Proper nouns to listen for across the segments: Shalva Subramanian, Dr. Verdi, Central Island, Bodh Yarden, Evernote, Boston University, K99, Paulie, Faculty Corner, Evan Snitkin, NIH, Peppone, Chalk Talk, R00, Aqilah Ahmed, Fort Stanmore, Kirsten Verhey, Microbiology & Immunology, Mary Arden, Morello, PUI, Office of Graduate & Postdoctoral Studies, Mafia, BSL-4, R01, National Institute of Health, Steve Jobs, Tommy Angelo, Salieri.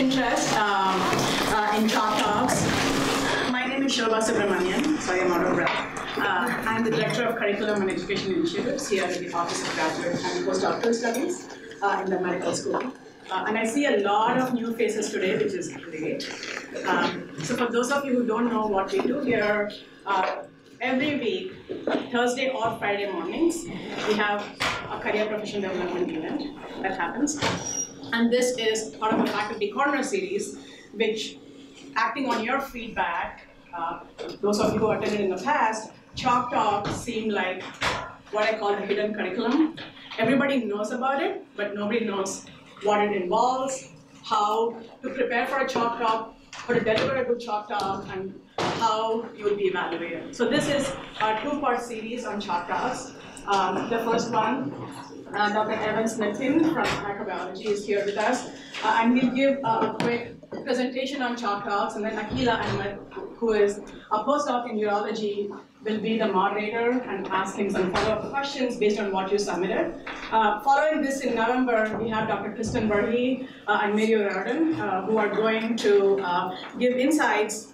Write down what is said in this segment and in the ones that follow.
interest in Chalk Talks. My name is Shalva Subramanian. Sorry, I'm out of breath. I'm the Director of Curriculum and Education Initiatives here at the Office of Graduate and Postdoctoral Studies in the medical school. And I see a lot of new faces today, which is great. So for those of you who don't know what we do here, every week, Thursday or Friday mornings, we have a career professional development event that happens. And this is part of the Faculty Corner series, which, acting on your feedback, those of you who attended in the past, Chalk Talk seemed like what I call the hidden curriculum. Everybody knows about it, but nobody knows what it involves, how to prepare for a Chalk Talk, how to deliver a good Chalk Talk, and how you'll be evaluated. So this is our two-part series on Chalk Talks. The first one, Dr. Evan Snitkin from microbiology is here with us, and he'll give a quick presentation on Chalk Talks, and then Aqilah Ahmed, who is a postdoc in urology, will be the moderator and asking some follow-up questions based on what you submitted. Following this in November, we have Dr. Kirsten Verhey and Mary Arden, who are going to give insights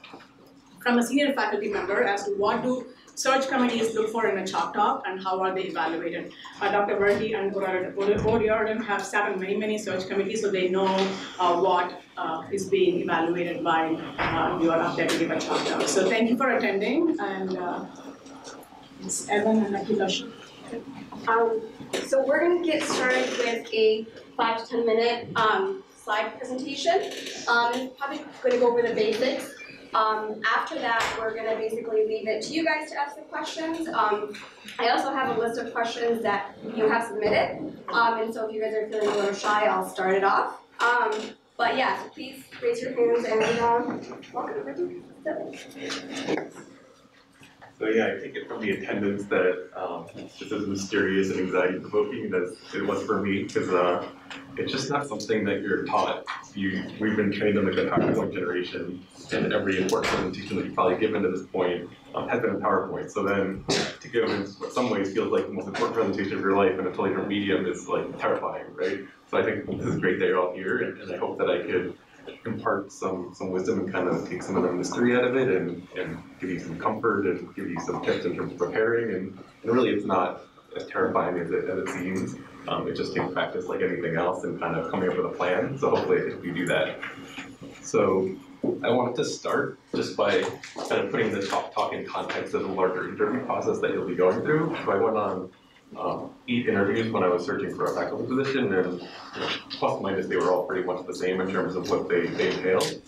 from a senior faculty member as to what do search committees look for in a Chalk Talk and how are they evaluated. Dr. Verdi and Bodh Yarden have sat on many, many search committees, so they know what is being evaluated by your update to give a Chalk Talk. So thank you for attending, and it's Evan and Aqilah. So we're going to get started with a 5 to 10 minute slide presentation. Probably going to go over the basics. After that, we're going to basically leave it to you guys to ask the questions. I also have a list of questions that you have submitted, and so if you guys are feeling a little shy, I'll start it off. But yeah, so please raise your hands and welcome everybody. So yeah, I take it from the attendance that it's as mysterious and anxiety-provoking as it was for me, because it's just not something that you're taught. We've been trained in like the PowerPoint generation, and every important presentation that you've probably given to this point has been a PowerPoint. So then to go in what some ways feels like the most important presentation of your life in a totally different medium is like terrifying, right? So I think this is great that you're all here, and I hope that I could impart some wisdom and kind of take some of the mystery out of it, and give you some comfort and give you some tips in terms of preparing, and really it's not as terrifying as it seems. It just takes practice like anything else and kind of coming up with a plan, so hopefully I think we do that. So I wanted to start just by kind of putting the Chalk Talk in context of the larger interview process that you'll be going through. So I went on 8 interviews when I was searching for a faculty position, and plus minus they were all pretty much the same in terms of what they entailed.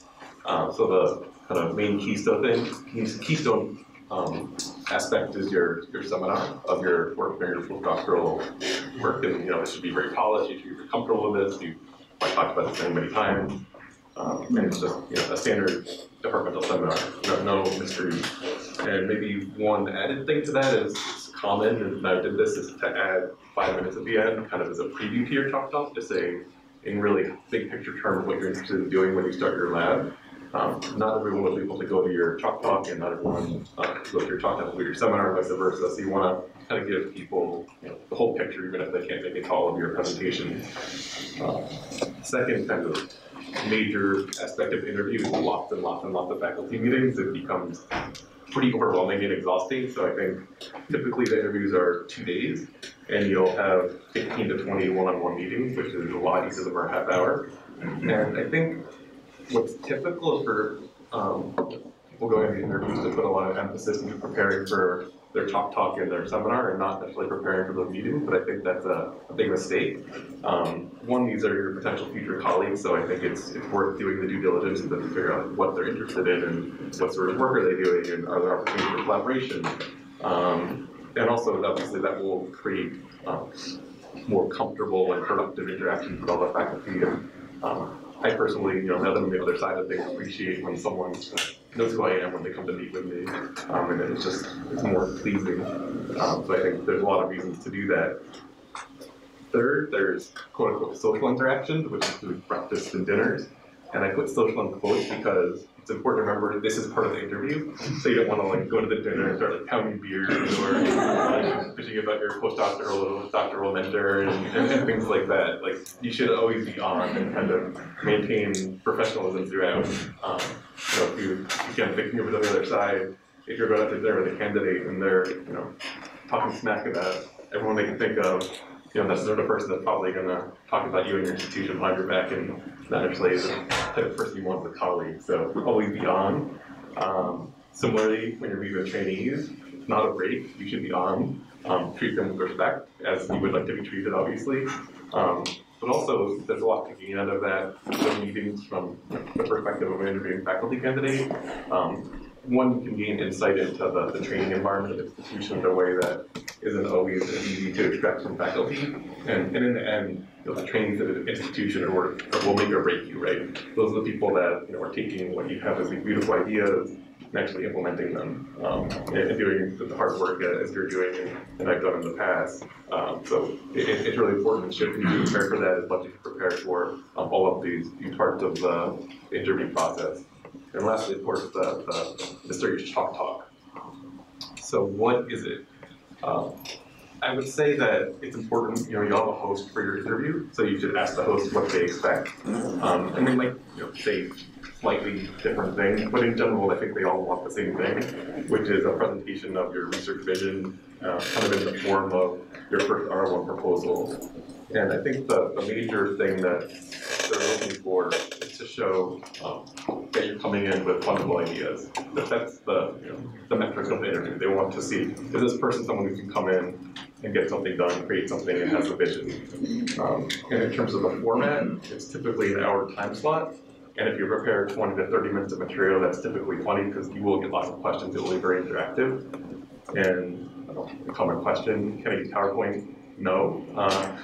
So the kind of main keystone aspect is your seminar of your work, your doctoral work, and you know it should be very polished. You should be very comfortable with this. I've talked about this many times, and it's just a standard departmental seminar, no mystery. And maybe one added thing to that is common, and I did this, is to add 5 minutes at the end, kind of as a preview to your Chalk Talk, to say in really big picture terms what you're interested in doing when you start your lab. Not everyone will be able to go to your Chalk Talk, and not everyone goes to your Chalk Talk or your seminar, vice versa. So you want to kind of give people the whole picture, even if they can't make it to all of your presentation. Second kind of major aspect of interviews is lots and lots and lots of faculty meetings. It becomes pretty overwhelming and exhausting, so I think typically the interviews are 2 days, and you'll have 15 to 20 one-on-one meetings, which is a lot easier than a half hour. And I think what's typical for people going to interviews to put a lot of emphasis into preparing for their Chalk Talk and their seminar, and not necessarily preparing for those meetings, but I think that's a big mistake. One, these are your potential future colleagues, so I think it's worth doing the due diligence to figure out what they're interested in and what sort of work are they doing, and are there opportunities for collaboration. And also, obviously, that will create more comfortable and productive interactions with all the faculty. And, I personally, now that I'm on the other side of things, appreciate when someone knows who I am when they come to meet with me, and it's more pleasing. So I think there's a lot of reasons to do that. Third, there's quote-unquote social interaction, which includes breakfasts and dinners. And I put social in quotes because it's important to remember this is part of the interview, so you don't want to like go to the dinner and start like how many beers or like, bitching about your postdoctoral mentor and things like that. Like you should always be on and kind of maintain professionalism throughout. So if you again thinking over the other side, if you're going out to dinner with a candidate and they're talking smack about everyone they can think of, that's the sort of person that's probably going to talk about you and your institution behind your back and. Not actually the type of person you want as a colleague, so always be on. Similarly, when you're meeting with trainees, it's not a break, you should be on. Treat them with respect, as you would like to be treated, obviously. But also, there's a lot to gain out of that, the meetings from the perspective of an interviewing faculty candidate. One can gain insight into the training environment of institutions in a way that isn't always easy to extract from faculty. And in the end, the trainees at an institution are what will make or break you, right? Those are the people that are taking what you have as these beautiful ideas and actually implementing them and doing the hard work as you're doing and I've done in the past. So it's really important and should be prepared for that as much as you prepare for all of these parts of the interview process. And lastly, of course, the series Chalk Talk. So what is it? I would say that it's important, you have a host for your interview, so you should ask the host what they expect. And they might say slightly different things, but in general, I think they all want the same thing, which is a presentation of your research vision, kind of in the form of your first R01 proposal. And I think the major thing that they're looking for is to show that you're coming in with fundable ideas. That's the metric of the interview. They want to see, is this person someone who can come in and get something done, create something, and has a vision? And in terms of the format, it's typically an hour time slot. And if you prepare 20 to 30 minutes of material, that's typically funny because you will get lots of questions. It will be very interactive. And a common question, can I use PowerPoint? No.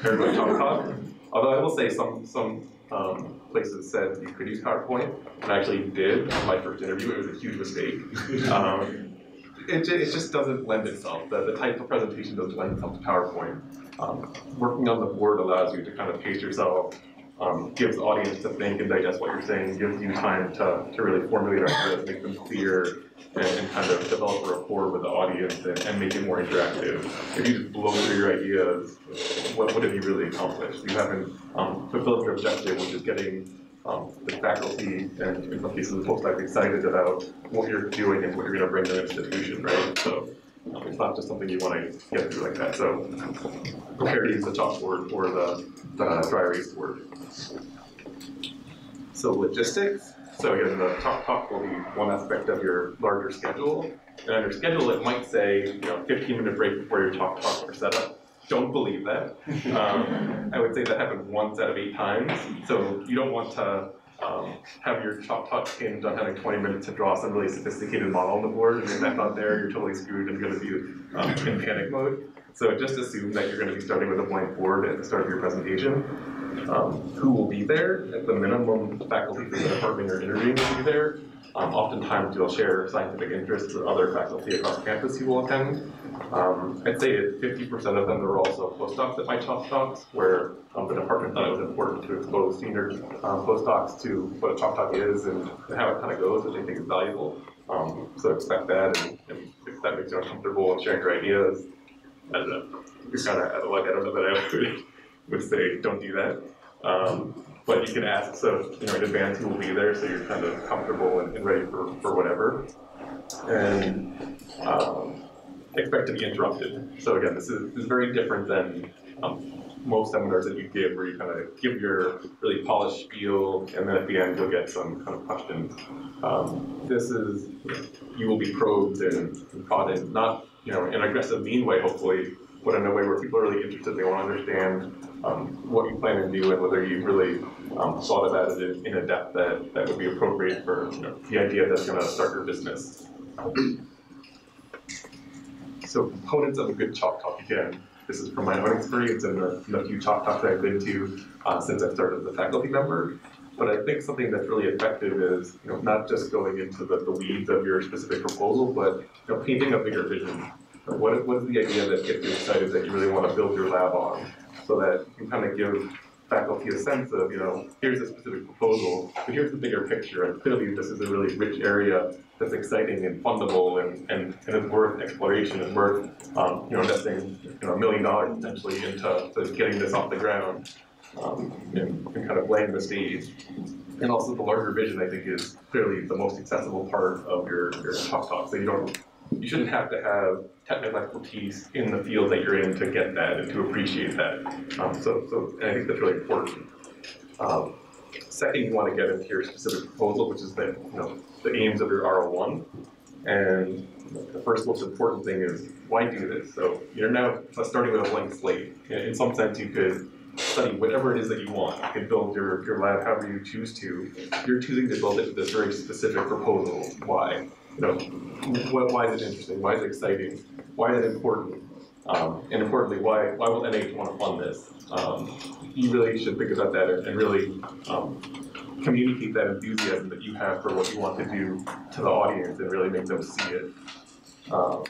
Everybody Chalk Talk. Although I will say some places said you could use PowerPoint, and I actually did on my first interview. It was a huge mistake. It just doesn't lend itself. The type of presentation doesn't lend itself to PowerPoint. Working on the board allows you to kind of pace yourself, gives the audience to think and digest what you're saying, gives you time to really formulate ideas, make them clear, and kind of develop a rapport with the audience and make it more interactive. If you just blow through your ideas, what have you really accomplished? You haven't fulfilled your objective, which is getting the faculty and in some cases the postdocs excited about what you're doing and what you're going to bring to the institution, right? So it's not just something you want to get through like that. So prepare to use the chalkboard or the dry erase board. So logistics. So again, the talk will be one aspect of your larger schedule. And on your schedule, it might say, 15-minute break before your talk for setup. Don't believe that. I would say that happened once out of 8 times. So you don't want to have your talk hinge on having 20 minutes to draw some really sophisticated model on the board. And if that's not there, you're totally screwed and going to be in panic mode. So just assume that you're going to be starting with a blank board at the start of your presentation. Who will be there? At the minimum, faculty from the department or interviewing will be there. Oftentimes, you'll share scientific interests with other faculty across campus who will attend. I'd say 50% of them are also postdocs at my Chalk Talks, where the department thought it was important to expose senior postdocs to what a Chalk Talk is and how it kind of goes, which I think is valuable. So expect that, and if that makes you uncomfortable in sharing your ideas, I don't know. You're kind of like, I don't know that I would say don't do that. But you can ask, so in advance who will be there, so you're kind of comfortable and ready for whatever. And expect to be interrupted. So again, this is very different than most seminars that you give, where you kind of give your really polished spiel, and then at the end you'll get some kind of questions. This is, you will be probed and prodded, not in an aggressive, mean way, hopefully, but in a way where people are really interested. They want to understand what you plan to do and whether you really thought about it in a depth that would be appropriate for the idea that's going to start your business. So components of a good Chalk Talk. Again, this is from my own experience and the few Chalk Talks I've been to since I started as a faculty member. But I think something that's really effective is not just going into the weeds of your specific proposal, but painting a bigger vision. What is the idea that gets you excited that you really want to build your lab on, so that you kind of give faculty a sense of, you know, here's a specific proposal, but here's the bigger picture, and clearly this is a really rich area that's exciting and fundable and is worth exploration and worth, you know, investing, you know, $1 million potentially into getting this off the ground, and kind of laying the stage. And also the larger vision, I think, is clearly the most accessible part of your Chalk Talk. So you shouldn't have to have technical expertise in the field that you're in to get that and to appreciate that. And I think that's really important. Second, you want to get into your specific proposal, which is the, you know, the aims of your R01. And the first most important thing is, why do this? So you're now starting with a blank slate. In some sense, you could study whatever it is that you want. You can build your lab however you choose to. You're choosing to build it with this very specific proposal. Why? You know, why is it interesting? Why is it exciting? Why is it important? And importantly, why will NIH want to fund this? You really should think about that and really communicate that enthusiasm that you have for what you want to do to the audience and really make them see it. A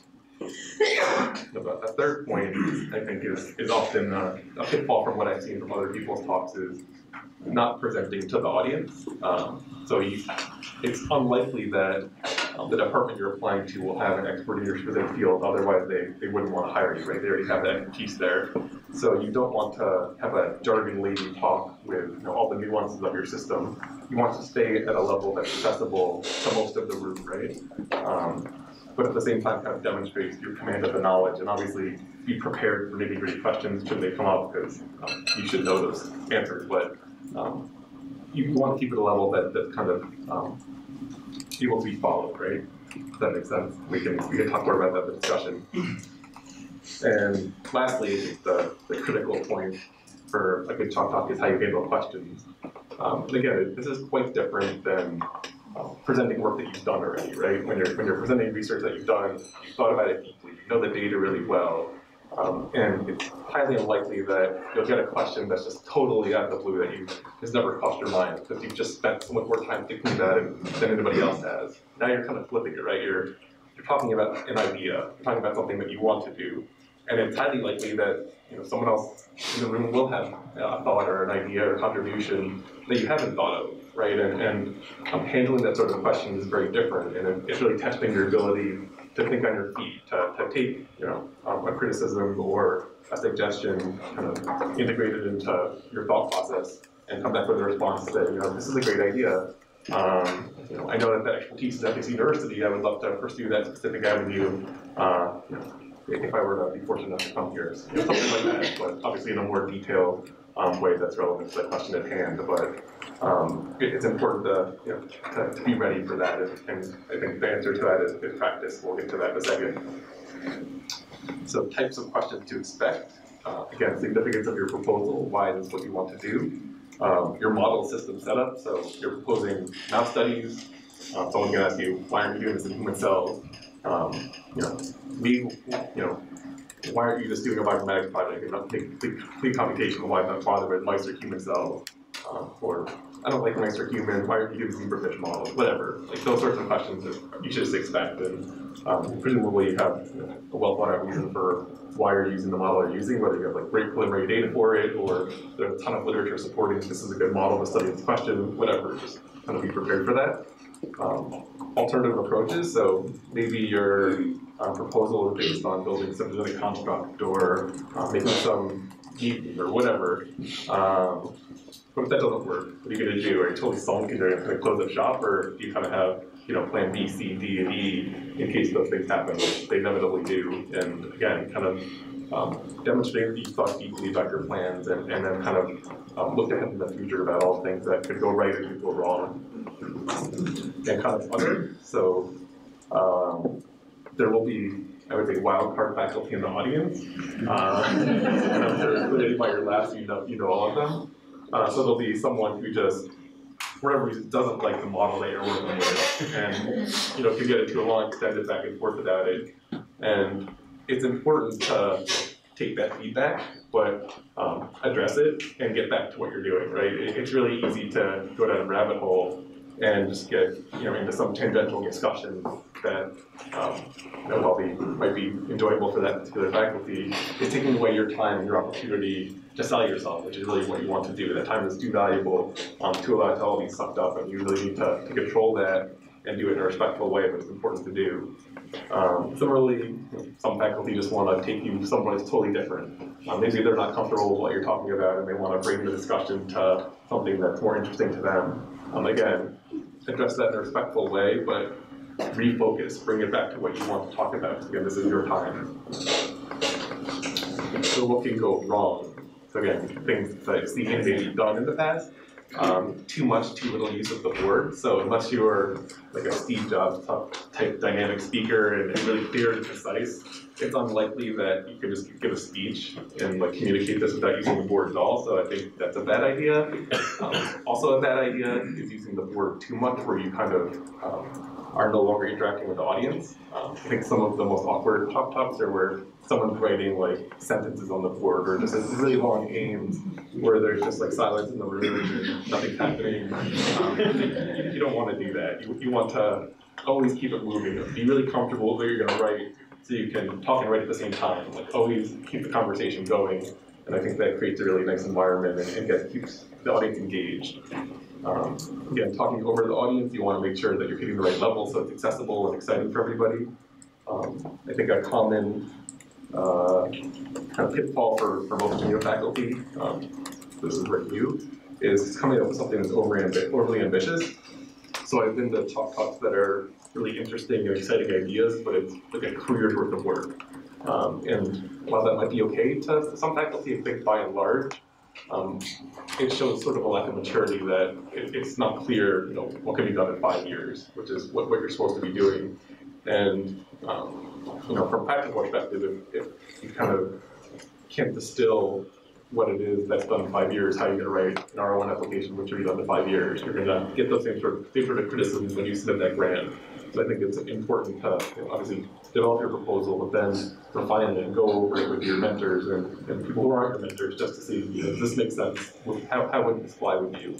third point, I think, is often a pitfall from what I've seen from other people's talks is not presenting to the audience. It's unlikely that the department you're applying to will have an expert in your specific field, otherwise they wouldn't want to hire you, right? They already have that expertise there. So you don't want to have a jargon lady talk with, you know, all the nuances of your system. You want to stay at a level that's accessible to most of the room, right? But at the same time, kind of demonstrates your command of the knowledge, and obviously be prepared for nitty-gritty questions should they come up, because you should know those answers. But you want to keep it at a level that's kind of able to be followed, right? If that makes sense. We can talk more about that in the discussion. And lastly, I think the critical point for a good Chalk Talk is how you handle questions. And again, this is quite different than presenting work that you've done already, right? When you're presenting research that you've done, you've thought about it deeply, you know the data really well, and it's highly unlikely that you'll get a question that's just totally out of the blue that has never crossed your mind because you've just spent so much more time thinking about it than anybody else has. Now you're kind of flipping it, right? You're talking about an idea, you're talking about something that you want to do, and it's highly likely that, you know, someone else in the room will have a thought or an idea or contribution that you haven't thought of. Right, and handling that sort of question is very different, and it's really testing your ability to think on your feet, to take, you know, a criticism or a suggestion, kind of integrate it into your thought process, and come back with a response that, you know, this is a great idea. You know, I know that expertise is at this university. I would love to pursue that specific avenue. You know, if I were to be fortunate enough to come here, so, you know, something like that, but obviously in a more detailed way that's relevant to the question at hand. But it's important to, you know, to be ready for that, and I think the answer to that is practice. We'll get to that in a second. So types of questions to expect. Again, significance of your proposal, why this is what you want to do. Your model system setup, so you're proposing mouse studies, someone can ask you, why aren't you doing this in human cells? Why aren't you just doing a bioinformatics project and not take complete computation of why not bother with mice or human cells? Or, I don't like mice or humans, why aren't you doing zebrafish models? Whatever. Like, those sorts of questions that you should just expect. And presumably you have, you know, a well thought out reason for why you're using the model you're using, whether you have like great preliminary data for it, or there's a ton of literature supporting this is a good model to study this question, whatever. Just kind of be prepared for that. Alternative approaches, so maybe your proposal is based on building some genetic construct or making some gene or whatever. What if that doesn't work? What are you going to do? Are you totally sunk and you're going to close up shop, or do you kind of have, you know, plan B, C, D, and E in case those things happen, which they inevitably do? And again, kind of demonstrating that you thought deeply about your plans, and then kind of look ahead in the future about all things that could go right and could go wrong. And kind of other. So there will be, I would say, wildcard faculty in the audience. And I'm sure included by your labs, you know all of them. So there'll be someone who just, for whatever reason, doesn't like the model that you're working with, and, you know, can get into a long extended back and forth about it. And it's important to take that feedback, but address it and get back to what you're doing, right? It's really easy to go down a rabbit hole and just get, you know, into some tangential discussion that probably might be enjoyable for that particular faculty is taking away your time and your opportunity to sell yourself, which is really what you want to do. That time is too valuable to allow it to all be sucked up, and you really need to control that and do it in a respectful way, but it's important to do. Similarly, some faculty just want to take you someplace totally different. Maybe they're not comfortable with what you're talking about, and they want to bring the discussion to something that's more interesting to them. Again, address that in a respectful way, but refocus, bring it back to what you want to talk about. Again, this is your time. So what can go wrong? So again, things that I've seen they've done in the past. Too much, too little use of the word. So unless you're like a Steve Jobs type dynamic speaker and really clear and precise, it's unlikely that you can just give a speech and like communicate this without using the word at all. So I think that's a bad idea. Also a bad idea is using the word too much, where you kind of are no longer interacting with the audience. I think some of the most awkward Chalk Talks are where someone's writing like sentences on the board or just really long aims where there's just like silence in the room and nothing's happening. You don't want to do that. You want to always keep it moving. Be really comfortable with what you're going to write so you can talk and write at the same time. Like always keep the conversation going. And I think that creates a really nice environment and keeps the audience engaged. Again, talking over the audience, you want to make sure that you're hitting the right level so it's accessible and exciting for everybody. I think a common kind of pitfall for most of your faculty, this is right for you, is coming up with something that's overly ambitious. So I've been to Chalk Talks that are really interesting and exciting ideas, but it's like a career's worth of work. And while that might be okay to some faculty, I think by and large, it shows sort of a lack of maturity that it's not clear, you know, what can be done in 5 years, which is what you're supposed to be doing. And you know, from a practical perspective, if you kind of can't distill what it is that's done in 5 years, how you're going to write an R01 application, which will be done in 5 years, you're going to get those same sort of criticisms when you submit that grant. So I think it's important to, you know, obviously develop your proposal, but then refine it and go over it with your mentors and people who aren't your mentors just to see, you know, does this make sense? How would this fly with you?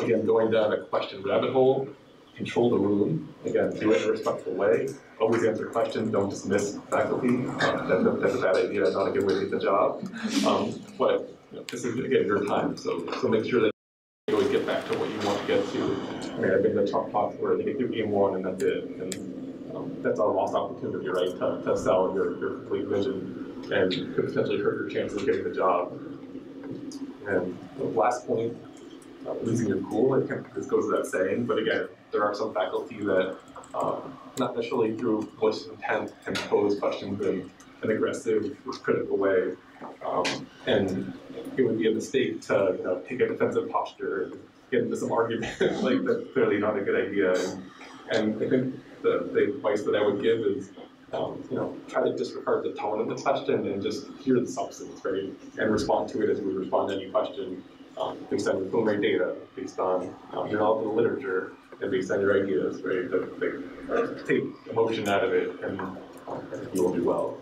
Again, going down a question rabbit hole, control the room. Again, do it in a respectful way. Always answer questions. Don't dismiss faculty. That's a bad idea. Not a good way to get the job. But you know, this is, again, your time. So make sure that you always get back to what you want to get to. I mean, I've been to Chalk Talks where they get through game one and that's it. And that's a lost opportunity, right, to sell your complete vision and could potentially hurt your chances of getting the job. And the last point, losing your cool. I think this goes without saying, but again, there are some faculty that, not necessarily through malicious intent, can pose questions in an aggressive or critical way. And it would be a mistake to, you know, take a defensive posture and get into some argument. Like, that's clearly not a good idea. And I think the advice that I would give is, you know, try to disregard the tone of the question and just hear the substance, right? And respond to it as we respond to any question, based on your phone rate data, based on all the literature, and based on your ideas, right? That take emotion out of it, and you will do well.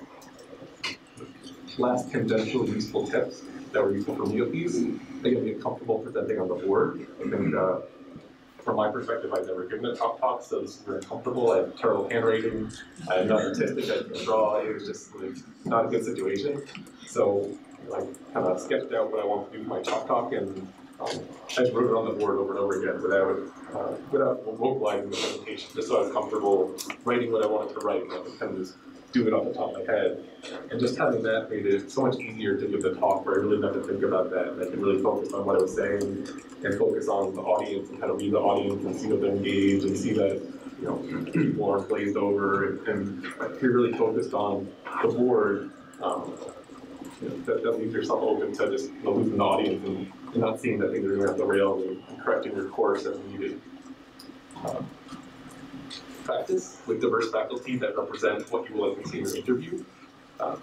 Last tangential useful tips that were useful for me at least. Again, get comfortable presenting on the board. I think, from my perspective, I've never given a Chalk Talk, so this is very comfortable. I have terrible handwriting. I'm not artistic. I can draw. It was just like not a good situation. So I kind of sketched out what I want to do with my Chalk Talk, and I just wrote it on the board over and over again without vocalizing the presentation, just so I was comfortable writing what I wanted to write, and I was kind of just do it off the top of my head. And just having that made it so much easier to give the talk where I really didn't have to think about that, and I could really focus on what I was saying and focus on the audience and kind of read the audience and see that they're engaged and see that, you know, people are glazed over, and if you're really focused on the board, you know, that leaves yourself open to just losing the audience and not seeing that things are going off the rails and correcting your course as needed. Practice with diverse faculty that represent what you will likely see in your interview.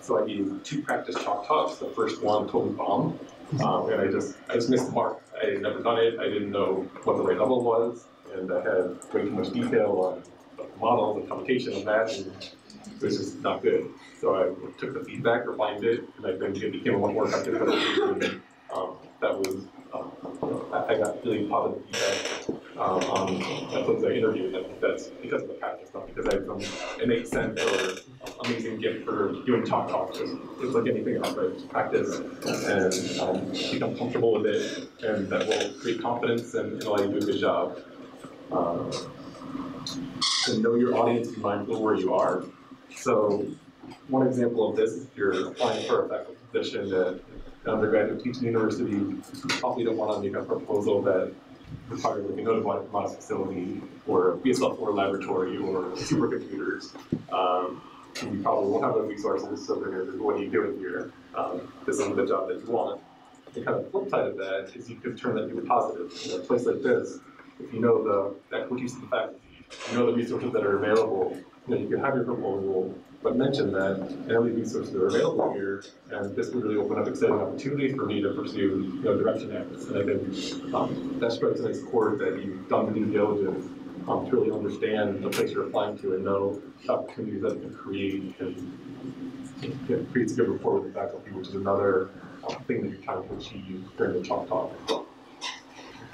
So I gave 2 practice Chalk Talks. The first one totally bombed, and I just missed the mark. I had never done it. I didn't know what the right level was, and I had way too much detail on models and computation and that. And it was just not good. So I took the feedback, refined it, and I think it became a lot more effective presentation. That was, I got really positive feedback I put the interview, and that's because of the practice, not because I have some innate sense or amazing gift for doing Chalk Talk. It's like anything else, right? Just practice and become comfortable with it, and that will create confidence and allow you to do a good job. And know your audience, be mindful of where you are. So one example of this is if you're applying for a faculty position at an undergraduate teaching university, you probably don't want to make a proposal that requires like a notified model facility or a BSL-4 laboratory or supercomputers. You probably won't have those resources, so what do you do with your this is the job that you want. The kind of flip side of that is you could turn that into a positive. In a place like this, if you know the expertise of the faculty, you know the resources that are available, you can have your proposal, but mention that every resources that are available here, and this would really open up exciting opportunities for me to pursue direction efforts. And I think that strikes a nice chord that you've done the due diligence to really understand the place you're applying to and know the opportunities that it can create, and it creates a good rapport with the faculty, which is another thing that you're trying to achieve during the Chalk Talk as well.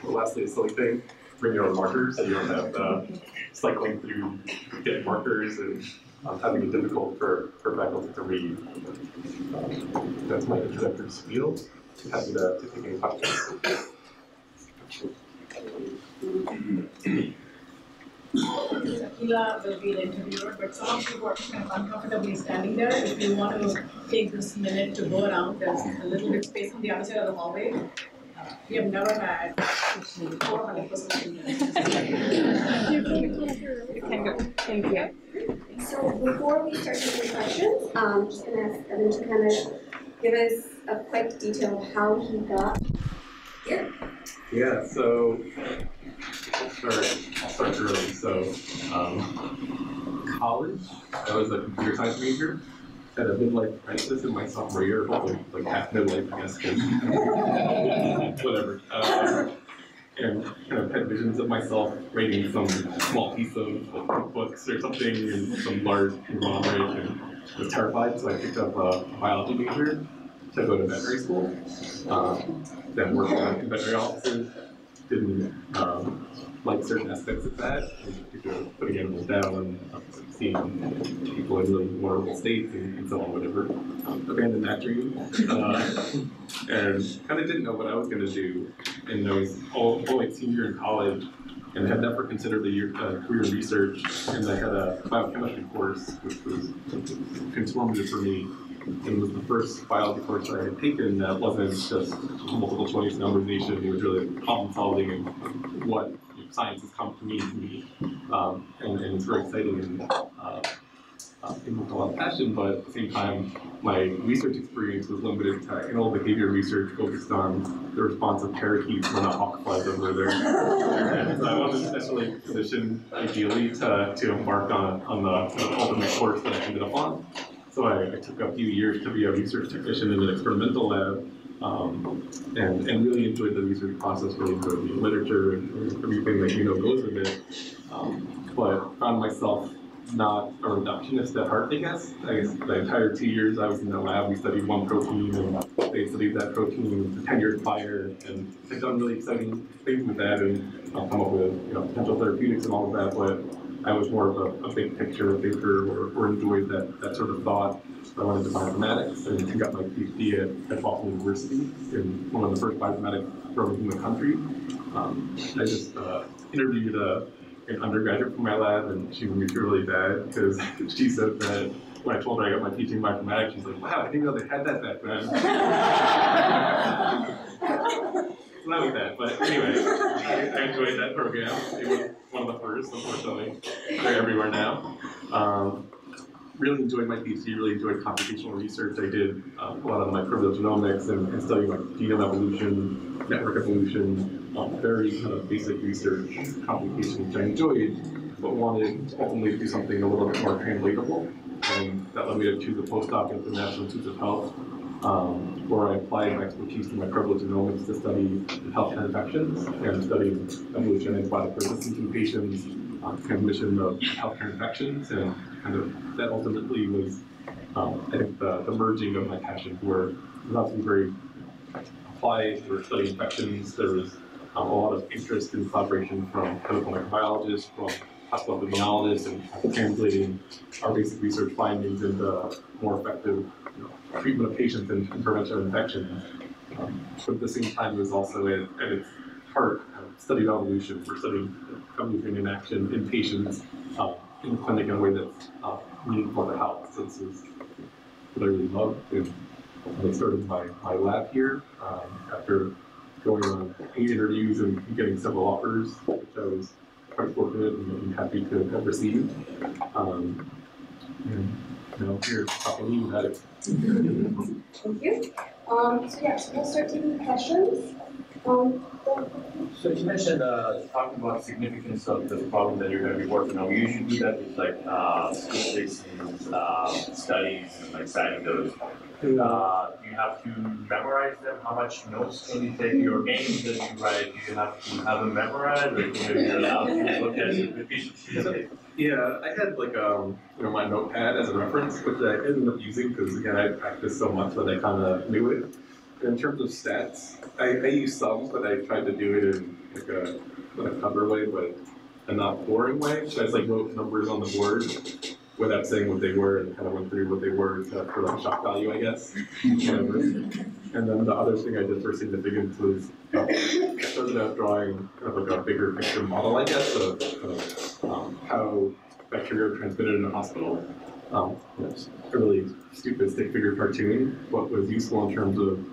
But lastly, a silly thing. Bring your own markers, so you don't have cycling through getting markers and having it difficult for faculty to read. That's my introductory spiel. I'm happy to take any questions. Aqilah will be the interviewer, but some of you are kind of uncomfortably standing there. If you want to take this minute to go around, there's a little bit of space on the other side of the hallway. We have never had 400%. Thank you. So before we start taking questions, I'm just going to ask Evan to kind of give us a quick detail of how he got here. Yeah, so I'll start early. So college, I was a computer science major. Had a midlife crisis in my sophomore year, probably like half midlife, I guess, whatever. And kind of had visions of myself writing some small piece of like, books or something in some large conglomerate, and was terrified, so I picked up a biology major to go to veterinary school. Then worked in veterinary offices, didn't like certain aspects of that, and putting animals down and seeing people in really vulnerable states and so on, whatever. Abandoned that dream, and kind of didn't know what I was going to do. And I was always senior in college, and had never considered a career in research. And I had a biochemistry course, which was transformative for me. And was the first biology course I had taken that wasn't just multiple choice memorization. It was really problem solving and what science has come to mean to me. And it's very exciting and it with a lot of passion, but at the same time, my research experience was limited to animal behavior research focused on the response of parakeets when a hawk flies over their head. So I wasn't necessarily positioned ideally to embark on the ultimate course that I ended up on. So I took a few years to be a research technician in an experimental lab, and really enjoyed the research process, really enjoyed the literature and everything that goes with it. But found myself not a reductionist at heart, I guess. The entire 2 years I was in the lab, we studied one protein, and they studied that protein 10 years prior, and had done really exciting things with that, and come up with potential therapeutics and all of that. But I was more of a big picture thinker, or enjoyed that sort of thought. I went into bioinformatics and got my PhD at Boston University, in one of the first bioinformatics programs in the country. I just interviewed an undergraduate from my lab, and she made me feel really bad because she said that when I told her I got my PhD in bioinformatics, she's like, "Wow, I didn't know they had that back then." Not like that, but anyway, I enjoyed that program. It was one of the first, unfortunately. They're everywhere now. Really enjoyed my PhD, really enjoyed computational research. I did a lot of microbial genomics and studying like genome evolution, network evolution, very kind of basic research complication, which I enjoyed, but wanted ultimately to do something a little bit more translatable. And that led me to choose a postdoc at the National Institute of Health, where I applied my expertise in microbial genomics to study health and infections, and studying evolution and antibiotic resistance in patients, transmission of healthcare infections, and kind of that ultimately was, I think, the merging of my passion, where there was obviously very applied for studying infections. There was a lot of interest and collaboration from clinical microbiologists, from hospital epidemiologists, and translating our basic research findings into more effective treatment of patients and prevention of infections. But at the same time, there's also at its heart studied evolution. We're studying evolution in action in patients in the clinic in a way that's meaningful to health. So this is what I really love. I started my lab here after going on 8 interviews and getting several offers, which I was quite fortunate and happy to have received. And now here talking to you about it. Thank you. So we'll start taking questions. So you mentioned talking about the significance of the problem that you're going to be working on. We usually do that with like statistics, studies, and like citing those. You have to memorize them. How much notes can you take? Your aims that you write, do you have to have them memorized, or can you allow to look at it? Yeah, I had like my notepad as a reference, which I ended up using because again I practiced so much that I kind of knew it. In terms of stats, I use some, but I tried to do it in like a clever way, but a not boring way. So I just like wrote numbers on the board without saying what they were and kind of went through what they were for like shock value, I guess. And then the other thing I did for significance was I started out drawing kind of like a bigger picture model, I guess, of how bacteria are transmitted in a hospital. A really stupid stick figure cartoon, but was useful in terms of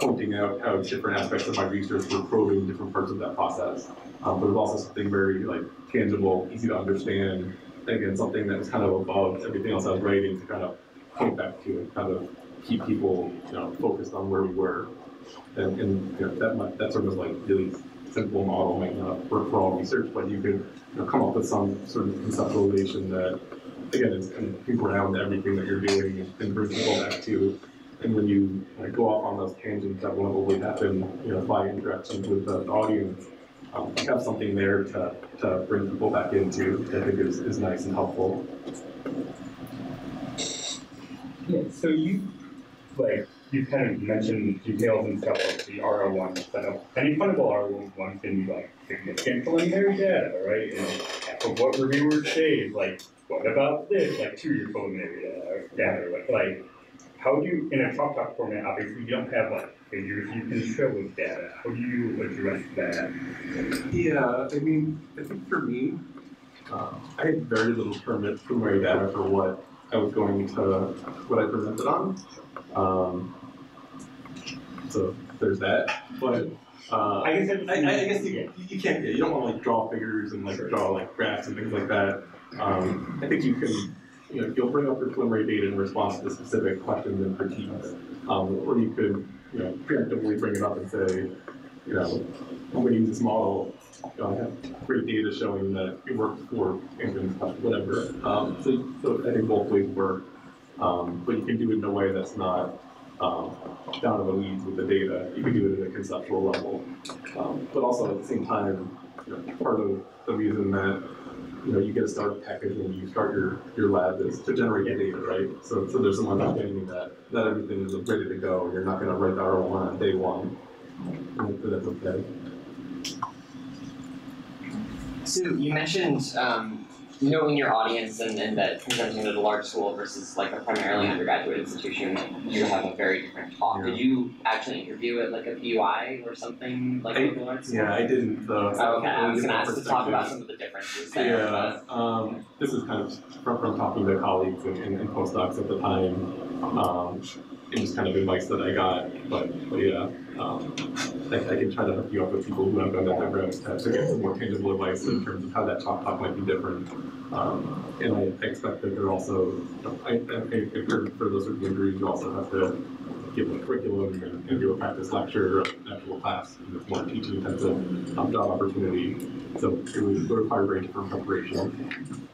pointing out how different aspects of my research were probing different parts of that process. But it was also something very like tangible, easy to understand, and again, something that was kind of above everything else I was writing to kind of point back to and kind of keep people focused on where we were. And that sort of like really simple model might not work for all research, but you could come up with some sort of conceptualization that, again, it's kind of people around everything that you're doing and bring people back to. And when you go off on those tangents that will always happen, by interactions with the audience, you have something there to bring people back into, which I think is nice and helpful. Yeah, so you kind of mentioned details and stuff like the R01 setup. Any fundable R01 can be like significant preliminary data, right? And from what reviewers say, like, what about this? Like 2-year preliminary data, like how do you, in a Chalk Talk format, obviously you don't have like figures you can show with data. How do you address that? Yeah, I mean, I think for me, I had very little preliminary data for what I was going to, what I presented on. So there's that. But I guess you can't. You don't want to like draw figures and like draw like graphs and things like that. I think you can. You'll bring up your preliminary data in response to specific questions and critiques, or you could, preemptively bring it up and say, I'm going to use this model. I have great data showing that it works for infants, whatever. So I think both ways work, but you can do it in a way that's not down in the weeds with the data. You can do it at a conceptual level, but also at the same time, part of the reason that you get a startup package when you start your lab is to generate data, right? So there's some understanding that not everything is ready to go. You're not going to write the R01 on day one. So that's okay. So you mentioned knowing your audience and that presenting at a large school versus like a primarily undergraduate institution, you have a very different talk. Yeah. Did you actually interview at like a PUI or something like that? Yeah, I didn't though. Oh, okay, I was going to ask to talk about some of the differences there. Yeah, this is kind of from talking to colleagues and postdocs at the time, and just kind of advice that I got, but yeah. I can try to hook you up with people who have done that program to get some more tangible advice in terms of how that talk might be different. And I expect that they're also, for those sort of injuries, you also have to give a curriculum and do a practice lecture or an actual class, more teaching intensive job opportunity. So it would require a very different preparation.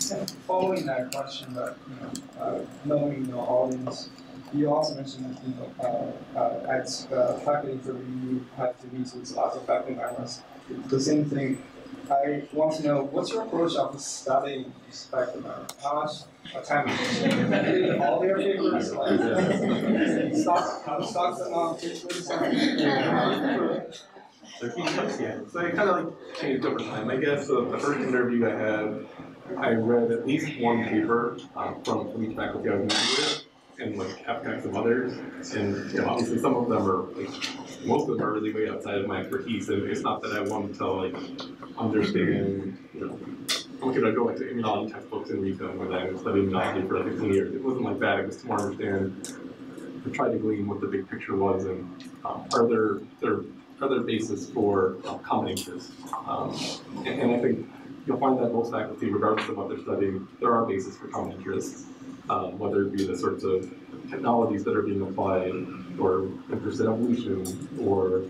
So following that question about knowing the audience, you also mentioned that at faculty for review, you have to meet with lots of faculty members. The same thing I want to know, what's your approach of studying spectrum? How much time is it? All their papers? Like, stocks and non-papers? So I kind of like changed over time. I guess the first interview I had, I read at least one paper from each faculty I was interviewing, and like abstracts of others, and you know, obviously some of them are, like, most of them are really way outside of my expertise, and it's not that I wanted to like understand, you know, I'm going to go into immunology textbooks and read them, where I was studying immunology for like 15 years. It wasn't like that. It was to more understand, I tried to glean what the big picture was, and are there bases for common interests, and I think you'll find that most faculty, regardless of what they're studying, there are bases for common interests. Whether it be the sorts of technologies that are being applied, or interest in evolution, or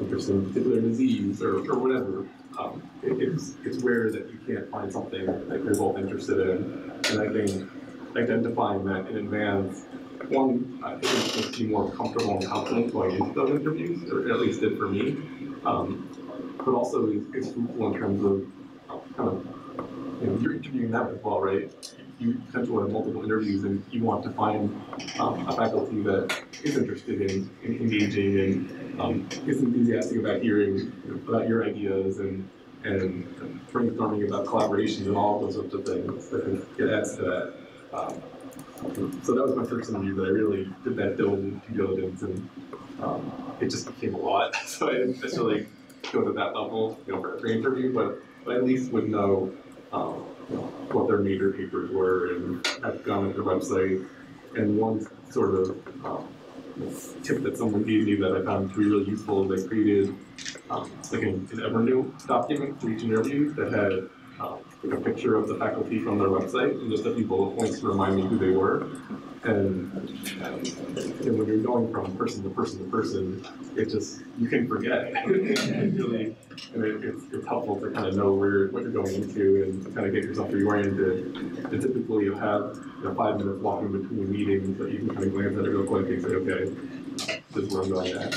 interest in particular disease, or whatever. It's rare that you can't find something that you're both interested in. And I think identifying that in advance, one, I think makes you more comfortable and confident going into those interviews, or at least did for me. But also is fruitful in terms of kind of, you know, you're interviewing them as well, right? You potentially have multiple interviews, and you want to find a faculty that is interested in engaging and is enthusiastic about hearing, you know, about your ideas and brainstorming about collaborations and all those sorts of things that it adds to that. So that was my first interview that I really did that due diligence, and it just became a lot. So I didn't necessarily go to that level, you know, for every interview, but I at least would know what their major papers were, and I've gone into their website. And one sort of tip that someone gave me that I found to be really useful is I created like an Evernote document for each interview that had like a picture of the faculty from their website and just a few bullet points to remind me who they were. And when you're going from person to person to person, it just, you can forget. and it's helpful to kind of know what you're going into and to kind of get yourself reoriented. And typically you'll have, you know, 5 minutes walking between meetings that you can kind of glance at it real quick and say, okay, this is where I'm going at.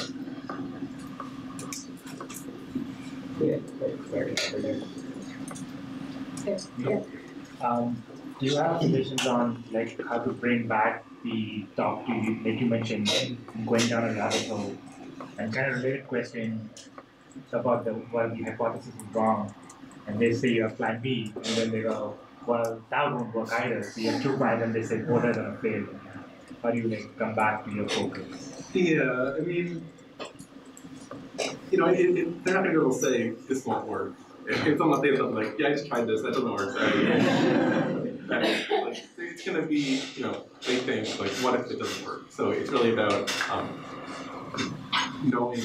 Do you have positions on like how to bring back the talk to you, like you mentioned, going down a rabbit hole? And kind of related question about the hypothesis is wrong, and they say you have plan B, and then they go, well, that won't work either. So you have two plans, and they say both are gonna fail. How do you like come back to your focus? Yeah, I mean, you know, they're not gonna say this won't work. If someone says something like, yeah, I just tried this, that doesn't work. Like, it's going to be, you know, they think, like, what if it doesn't work? So it's really about knowing,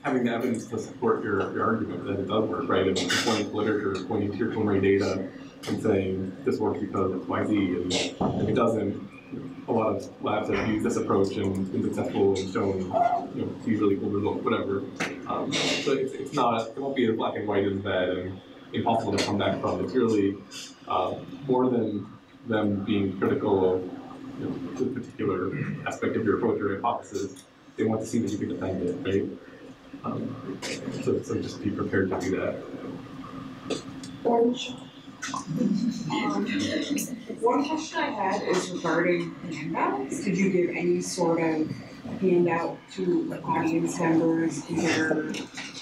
having the evidence to support your argument that it does work, right? And pointing to literature, pointing to your preliminary data, and saying, this works because it's XYZ, and if it doesn't, you know, a lot of labs have used this approach and been successful and shown, you know, usually cool results, whatever. So it's not, it won't be as black and white as that and impossible to come back from. It's really more than them being critical of, you know, the particular aspect of your approach or hypothesis. They want to see that you can defend it, right? So just be prepared to do that. Orange. One question I had is regarding handouts. Did you give any sort of handout to audience members, either,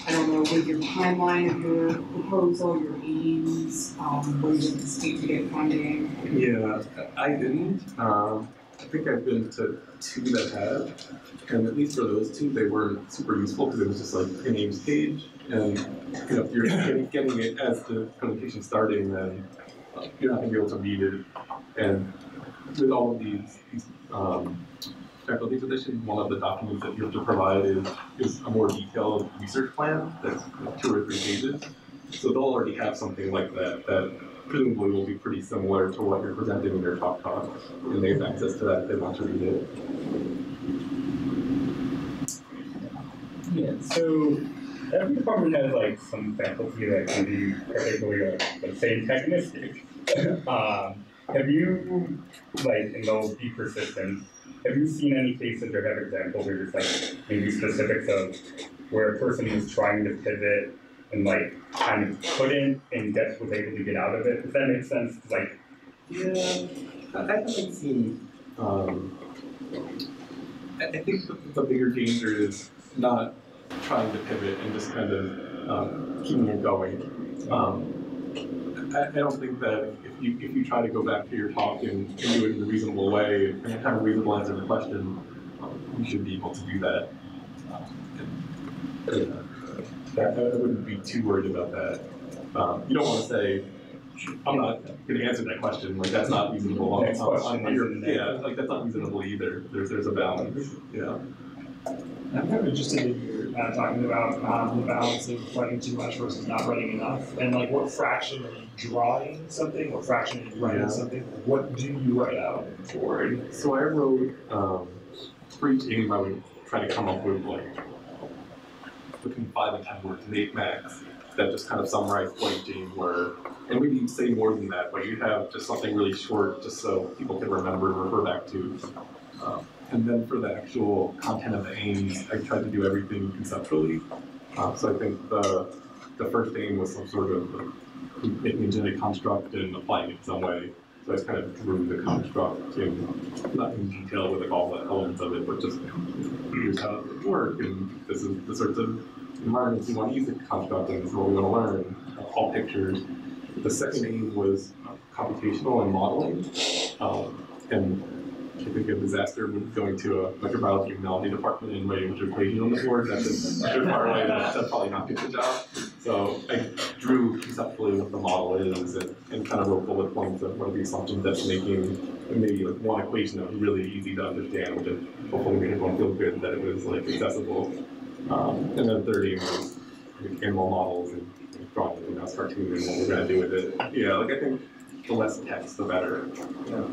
I don't know, with your timeline of your proposal, your aims, where you didn't speak to get funding? Yeah, I didn't. I think I've been to two that have, and at least for those two, they weren't super useful because it was just like an aims page, and you know, if you're getting it as the presentation starting, then you're not going to be able to read it. And with all of these faculty positions, one of the documents that you have to provide is a more detailed research plan that's 2 or 3 pages. So they'll already have something like that presumably will be pretty similar to what you're presenting in your Chalk Talk, and they have access to that if they want to read it. Yeah, so every department has like some faculty that can be particularly, let's say, mechanistic. Have you, like, in those deeper systems, have you seen any cases or have examples where there's like maybe specifics of where a person is trying to pivot and like kind of couldn't, and Debs was able to get out of it. Does that make sense? Like, yeah, I think the I think the bigger danger is not trying to pivot and just kind of keeping it going. I don't think that if you try to go back to your talk and do it in a reasonable way and have a reasonable answer to the question, you should be able to do that. I wouldn't be too worried about that. You don't want to say, I'm not going to answer that question. Like, that's not reasonable. Like, that's not reasonable either. There's a balance. Yeah. I'm kind of interested in you talking about the balance of writing too much versus not writing enough, and like what fraction are you drawing something, what fraction are you writing something, what do you write out for? So I wrote for each aim I would try to come up with like between 5 and 10 words, 8 max, that just kind of summarize what each aim were, and maybe you'd say more than that, but you'd have just something really short just so people can remember and refer back to. And then for the actual content of the aims, I tried to do everything conceptually. So I think the first aim was some sort of making a genetic construct and applying it in some way. So I just kind of drew the construct, not in detail with like all the elements of it, but just here's how it would work, and this is the sorts of environments you want to use the construct, and this is what we want to learn, all pictures. The second aim was computational and modeling, and I think a disaster with going to a microbiology immunology department and writing with your equation on the board. That's a far away, that's probably not good the job. So I drew conceptually what the model is and kind of wrote bullet points of what are the assumptions that's making, and maybe like one equation that was really easy to understand, which hopefully made everyone feel good that it was like accessible. And then the third aim was like, animal models and drawing the mouse cartoon and what we're going to do with it. Yeah, like I think the less text, the better. Yeah.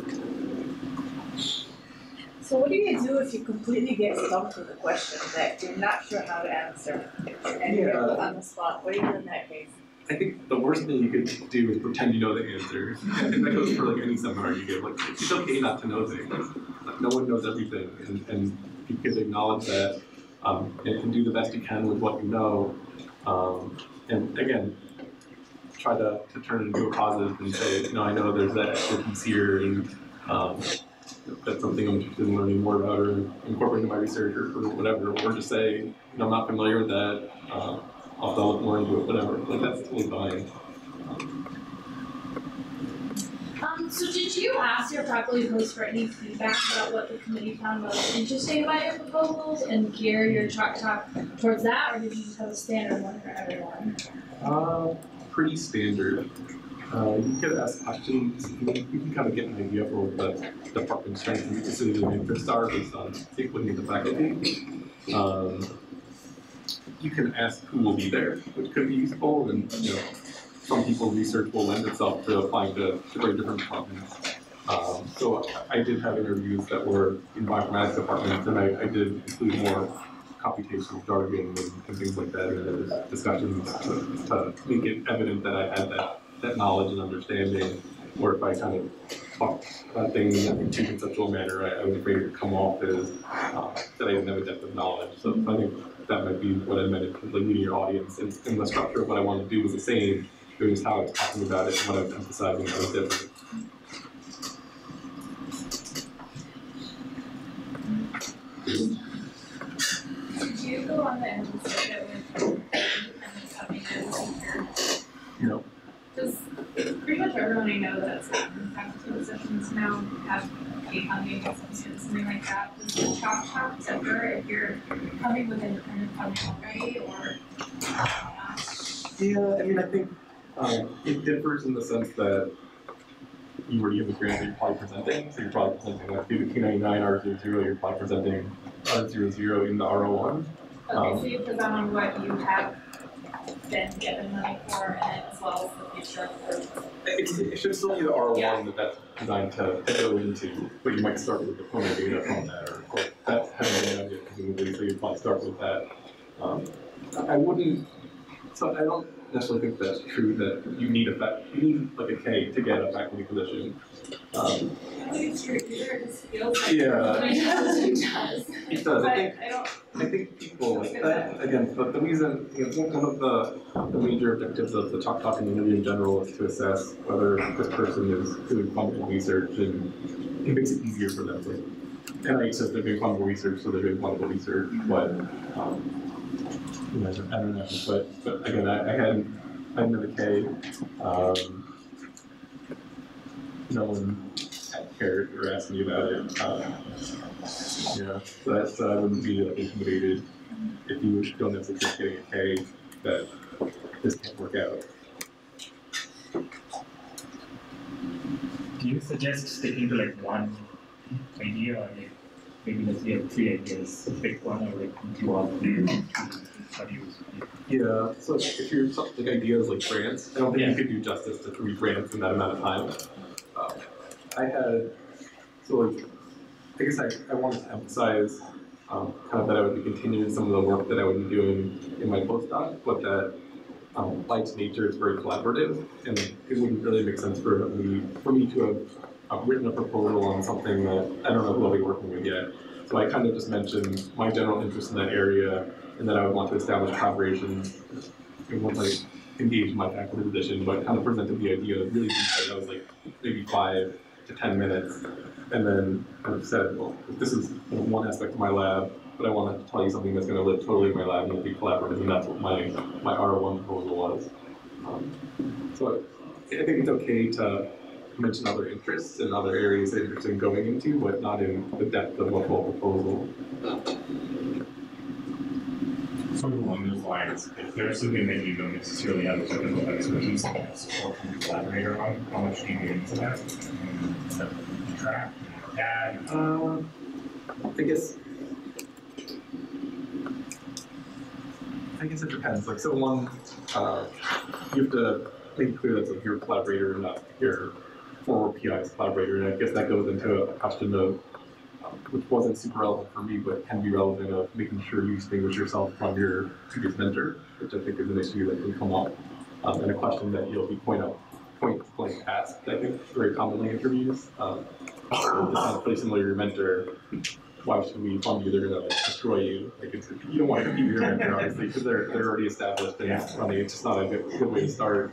So what do you do if you completely get stumped with a question that you're not sure how to answer and you're put on the spot? What do you do in that case? I think the worst thing you could do is pretend you know the answer. And that goes for like any seminar you give. Like, it's okay not to know things. Like, no one knows everything. And you could acknowledge that and do the best you can with what you know. And again, try to turn it into a positive and say, you know, I know there's that extra piece here. And, that's something I'm interested in learning more about or incorporating into my research or whatever, or just say, you know, I'm not familiar with that, I'll develop more into it, whatever. Like, that's totally fine. So did you ask your faculty host for any feedback about what the committee found most interesting about your proposals and gear your Chalk Talk towards that, or did you just have a standard one for everyone? Pretty standard. You could ask questions. You can kind of get an idea for what the department strengths and decisions and interests are based on equity in the faculty. You can ask who will be there, which could be useful. And you know, some people research will lend itself to applying to very different departments. So I did have interviews that were in bioinformatics departments, and I did include more computational jargon and things like that in the discussions to make it evident that I had that knowledge and understanding, or if I kind of talk about things in too conceptual manner, I was afraid to come off as that I didn't have a depth of knowledge. So I think that might be what I meant, like leading your audience, and the structure of what I wanted to do was the same. It was how I was talking about it and what I was emphasizing was different. Did you go on the end and say that No. Does pretty much everyone I know that's in faculty positions now have a funding assistance, something like that? Does the Chalk Talk differ if you're coming with independent funding already, or Yeah, I mean, I think it differs in the sense that you already have a grant that you're probably presenting, so you're probably presenting like through the K99, R00, you're probably presenting R00 in the R01. Okay, so you present on what you have been given money for, and as well as the future of it should still be the R01 that that's designed to go into, but you might start with the corner data from that, or of course, that's having an idea, presumably, so you'd probably start with that. I wouldn't, so I don't necessarily think that's true that you need like a K to get a faculty position. I think it's true. It does. I think people like that, again. But the reason, you know, one of the major objectives of the Chalk Talk and the interview in general is to assess whether this person is doing functional research, and it makes it easier for them. Like NIH says they're doing functional research, so they're doing functional research, but. I don't know, but again, I had under the K. No one cared or asked me about it. Yeah, so that's I wouldn't be intimidated if you don't have to just getting a K that this can't work out. Do you suggest sticking to like one idea, or like maybe let's say you have 3 ideas, pick one, or like do all 3? Yeah, so if you're like ideas like grants, I don't think you could do justice to 3 grants in that amount of time. I had, so like, I guess I wanted to emphasize kind of that I would be continuing some of the work that I would be doing in my postdoc, but that by its nature is very collaborative, and it wouldn't really make sense for me to have written a proposal on something that I don't know who I'll be working with yet. So I kind of just mentioned my general interest in that area, and that I would want to establish collaboration once I engage my faculty position, but kind of presented the idea really deeply. I was like maybe 5 to 10 minutes, and then kind of said, well, this is one aspect of my lab, but I want to tell you something that's going to live totally in my lab and be collaborative, and that's what my R01 proposal was. So I think it's okay to mention other interests and other areas they're interested in going into, but not in the depth of a full proposal. Something along those lines, if there's something that you don't necessarily have a technical expertise and support from your collaborator on, how much do you get into that? Track, add? I guess it depends. Like, so one, you have to make it clear that's like your collaborator, not your former PI's collaborator, and I guess that goes into a question of, which wasn't super relevant for me, but can be relevant of making sure you distinguish yourself from your previous mentor, which I think is an issue that can come up, and a question that you'll be point blank asked, I think, very commonly in interviews. So just kind of placing your mentor, why should we fund you? They're going to destroy you. Like, it's, you don't want to keep your mentor, obviously, because they're already established and running. It's just not a good way to start.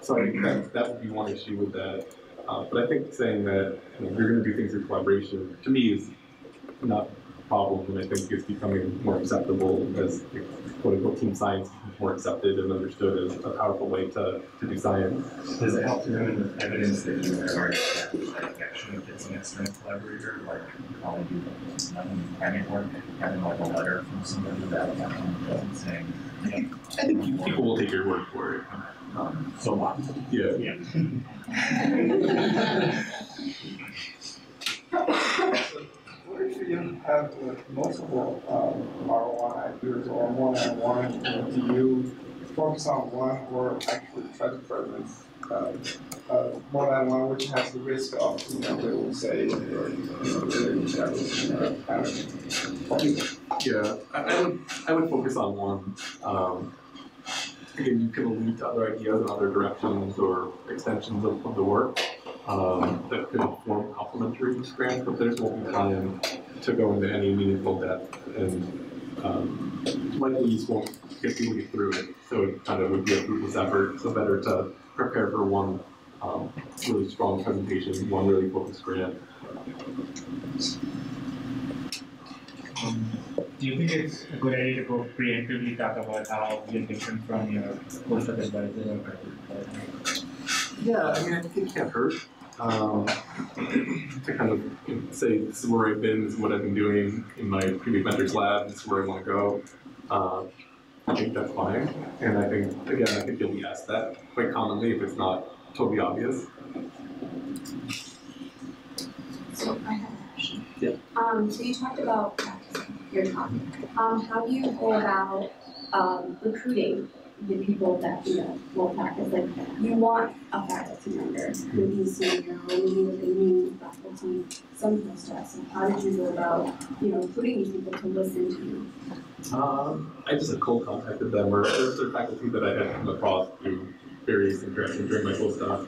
So I think that would be one issue with that. But I think saying that you're going to do things in collaboration, to me, is not a problem, and I think it's becoming more acceptable as, you know, quote-unquote, team science is more accepted and understood as a powerful way to do science. Does it help to them with evidence that you have already established that connection if it's an external collaborator, like calling you on planning work, having like a letter from somebody that doesn't say? I think people will take your word for it. So what? Yeah. What if you didn't have multiple R1 ideas or more than one? Do you focus on one or actually try to present more than one, which has the risk of, you know, they will say, yeah, I would focus on one. Again, you can lead to other ideas and other directions or extensions of the work that could form complementary grants, but there's won't be time to go into any meaningful depth, and likely you just won't get people to get through it, so it kind of would be a fruitless effort. So better to prepare for one really strong presentation, one really focused grant. Do you think it's a good idea to go preemptively talk about how you're different from your postdoc advisor or advisor? Yeah, I mean, I think it can't hurt to kind of, you know, say this is where I've been, this is what I've been doing in my previous mentor's lab, this is where I want to go. I think that's fine, and I think, again, I think you'll be asked that quite commonly if it's not totally obvious. So I have a question. Yeah. So you talked about practicing your talk. How do you go about recruiting the people that, you know, will practice. Like, you want a faculty member who is senior, or maybe with a new faculty, some postdocs. So how did you go about, you know, including these people to listen to you? I just had cold contacted them, or their faculty that I had come across through various interactions during my postdoc.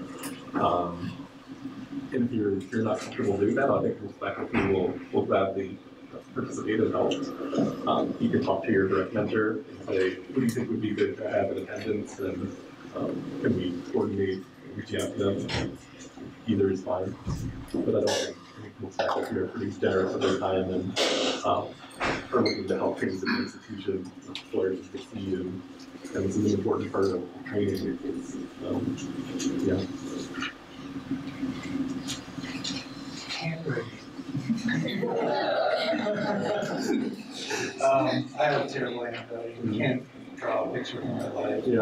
And if you're not comfortable doing that, I think most faculty will gladly participate and help. You can talk to your direct mentor and say, who do you think would be good to have in attendance, and can we coordinate and reach out to them? Either is fine. But I don't think most faculty are pretty generous with their time and are looking to help things in the institution, employers to see, and this is an important part of training. Yeah. I have a terrible anxiety. I can't draw a picture of my life. Yeah.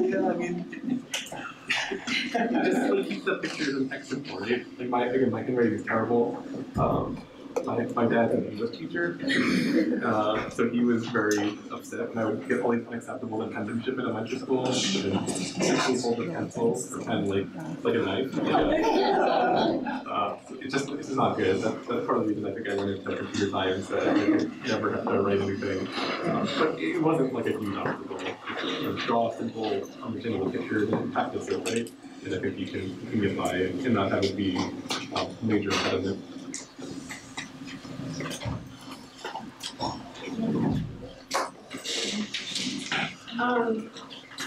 Yeah, I mean, just like, keep the pictures in extra for you. Like my handwriting is terrible. My dad's an English teacher, so he was very upset when I would get all these unacceptable penmanship in elementary school, and hold the pencil or pen like a knife. Yeah. So it's just not good. That's part of the reason I think I went into computer science, that I could never have to write anything. But it wasn't like a huge obstacle. Draw simple, understandable pictures and practice it, right? And I think you can get by and not have it be a major impediment.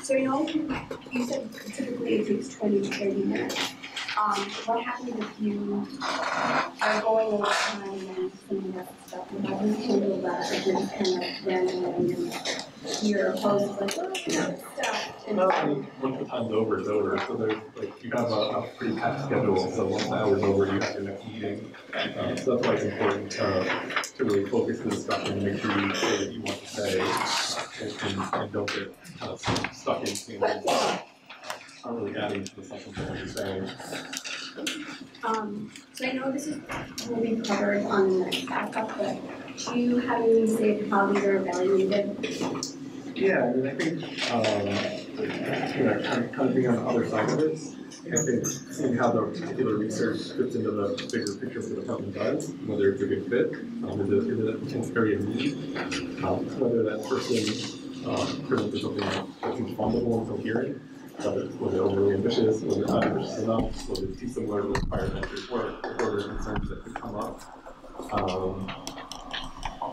So in all, you said typically it takes 20 to 30 minutes. What happens if you are going over time and seeing that stuff? How do you handle that if you're just kind of rambling and your opponent's like, oh, this is stuff? No, I mean, once the time's over, it's over. So there's, like, you have a pretty packed schedule, so once the hour's over, you have your next meeting. So that's why it's important to really focus the discussion and make sure you say what you want to say and don't get stuck in things that aren't really adding to the substance of what you're saying. So I know this will be covered on the next backup, but do you have any say how these are evaluated? Yeah, I mean, I think kind of being on the other side of it, I think seeing how the particular research fits into the bigger picture of what the company does, whether it's a good fit, is it a area of need, whether that person presents something that's responsible and coherent, whether they're overly ambitious, whether they're not ambitious enough, whether it's too similar to prior mentor's work, or the concerns that could come up. And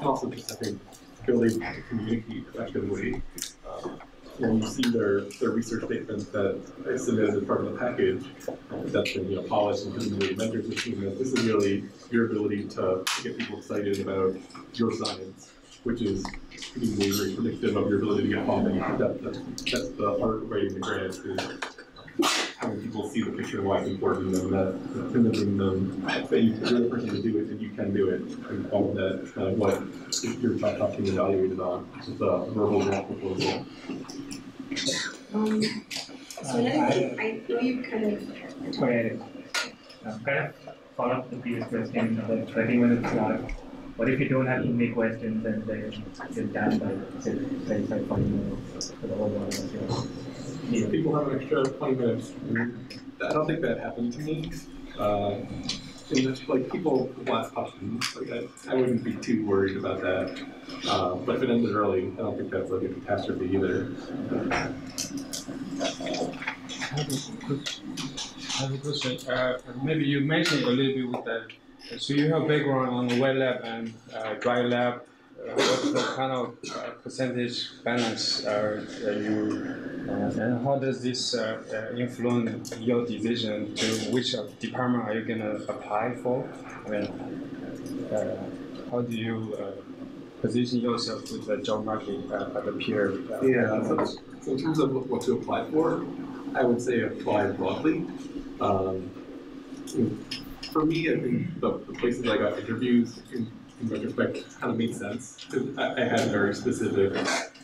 also just, I think, ability to communicate effectively. When you see their research statements that I submitted as part of the package, that's been polished and presumably mentored to the team, this is really your ability to get people excited about your science, which is pretty very predictive of your ability to get funding. That's the art of writing the grants, is having people see the picture and why it's important to them, that convincing them that you're the person to do it and you can do it, and all of that is kind of what your Chalk Talk being evaluated on, which is a verbal grant proposal. So another thing, I know you kind of... Wait, I'm kind of follow up the previous question about 30 minutes long. What if you don't have any questions and then it's done by 35, 40 minutes for the whole world? Yeah. People have an extra 20 minutes. I don't think that happened to me. Like, people last questions. Like, I wouldn't be too worried about that. But if it ended early, I don't think that's like a catastrophe either. I have a question. Maybe you mentioned a little bit with that. So you have background on the wet lab and dry lab. What's the kind of percentage balance and how does this influence your decision to which department are you going to apply for? I mean, how do you position yourself with the job market at the peer? So in terms of what to apply for, I would say apply broadly. For me, I think the places I got interviews in retrospect kind of made sense, because I had very specific